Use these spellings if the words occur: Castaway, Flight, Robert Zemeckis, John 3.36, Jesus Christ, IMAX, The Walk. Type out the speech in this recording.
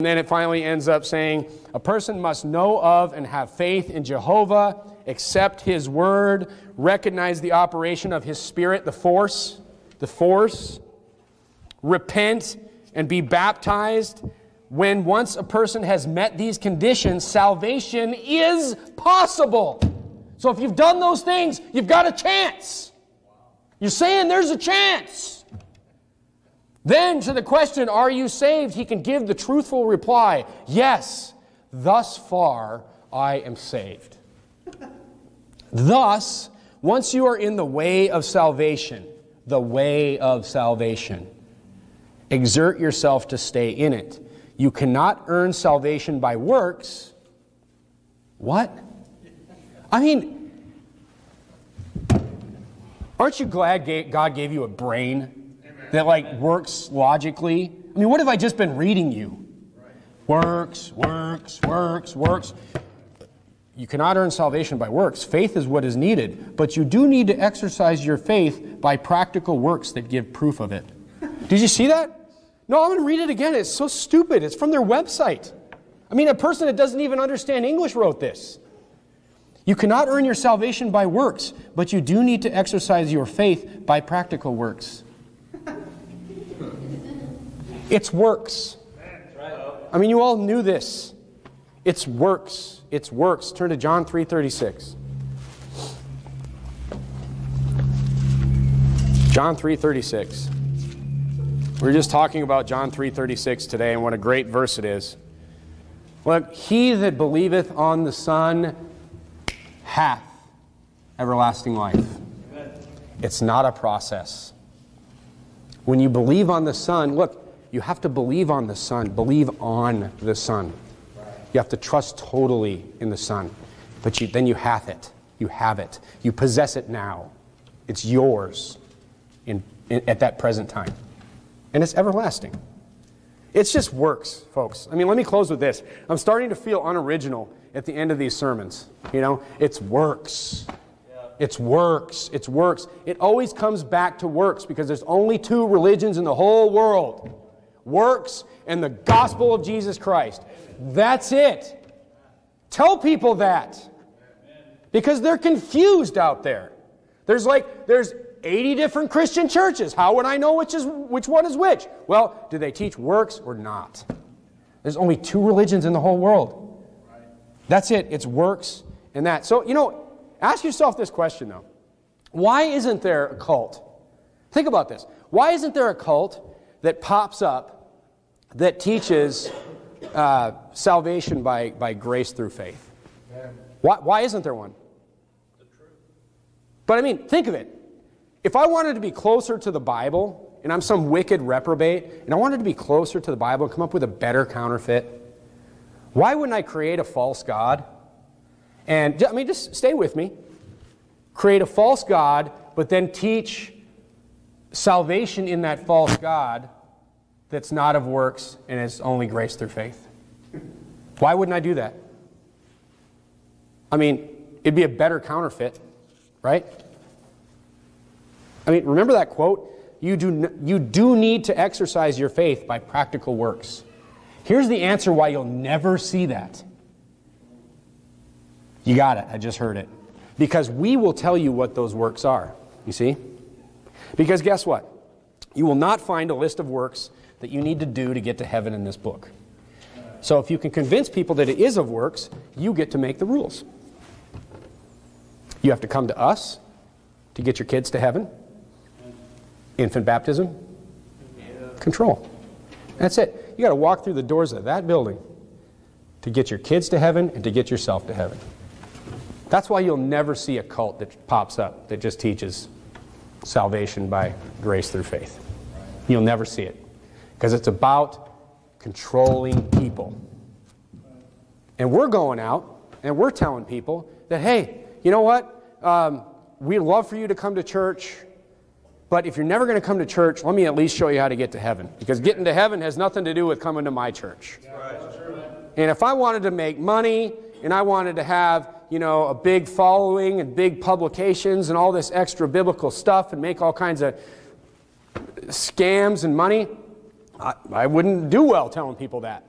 And then it finally ends up saying, a person must know of and have faith in Jehovah, accept His word, recognize the operation of His Spirit, the force, repent and be baptized. When once a person has met these conditions, salvation is possible. So if you've done those things, you've got a chance. You're saying there's a chance. Then to the question, are you saved? He can give the truthful reply, yes, thus far I am saved. Thus, once you are in the way of salvation, exert yourself to stay in it. You cannot earn salvation by works. What? I mean, aren't you glad God gave you a brain that works logically? I mean, what have I just been reading you? Works, works, works, works. You cannot earn salvation by works. Faith is what is needed, but you do need to exercise your faith by practical works that give proof of it. Did you see that? No, I'm going to read it again. It's so stupid. It's from their website. I mean, a person that doesn't even understand English wrote this. You cannot earn your salvation by works, but you do need to exercise your faith by practical works. It's works. I mean, you all knew this. It's works. It's works. Turn to John 3.36. John 3.36. We were just talking about John 3.36 today, and what a great verse it is. Look, he that believeth on the Son hath everlasting life. Amen. It's not a process. When you believe on the Son, look, you have to believe on the Son. Believe on the Son. You have to trust totally in the Son. But then you hath it. You have it. You possess it now. It's yours at that present time. And it's everlasting. It's just works, folks. I mean, let me close with this. I'm starting to feel unoriginal at the end of these sermons. You know, it's works. It's works. It's works. It always comes back to works, because there's only two religions in the whole world. Works and the gospel of Jesus Christ. That's it. Tell people that, because they're confused out there. There's 80 different Christian churches. How would I know which one is which? Well, do they teach works or not? There's only two religions in the whole world. That's it. It's works and that. So, you know, ask yourself this question though. Why isn't there a cult? Think about this. Why isn't there a cult that pops up that teaches salvation by grace through faith? Why isn't there one? The truth. But I mean, think of it. If I wanted to be closer to the Bible, and I'm some wicked reprobate, and I wanted to be closer to the Bible and come up with a better counterfeit, why wouldn't I create a false god? And I mean, just stay with me. Create a false god, but then teach salvation in that false god that's not of works and it's only grace through faith. Why wouldn't I do that? I mean, it'd be a better counterfeit, right? I mean, remember that quote? You do need to exercise your faith by practical works. Here's the answer why you'll never see that. You got it. I just heard it. Because we will tell you what those works are. You see? Because guess what? You will not find a list of works that you need to do to get to heaven in this book. So if you can convince people that it is of works, you get to make the rules. You have to come to us to get your kids to heaven. Infant baptism. Control. That's it. You got to walk through the doors of that building to get your kids to heaven and to get yourself to heaven. That's why you'll never see a cult that pops up that just teaches salvation by grace through faith. You'll never see it, because it's about controlling people. And we're going out and we're telling people that, hey, you know what? We'd love for you to come to church, but if you're never going to come to church, let me at least show you how to get to heaven, because getting to heaven has nothing to do with coming to my church. And if I wanted to make money and I wanted to have a big following and big publications and all this extra biblical stuff and make all kinds of scams and money, I wouldn't do well telling people that.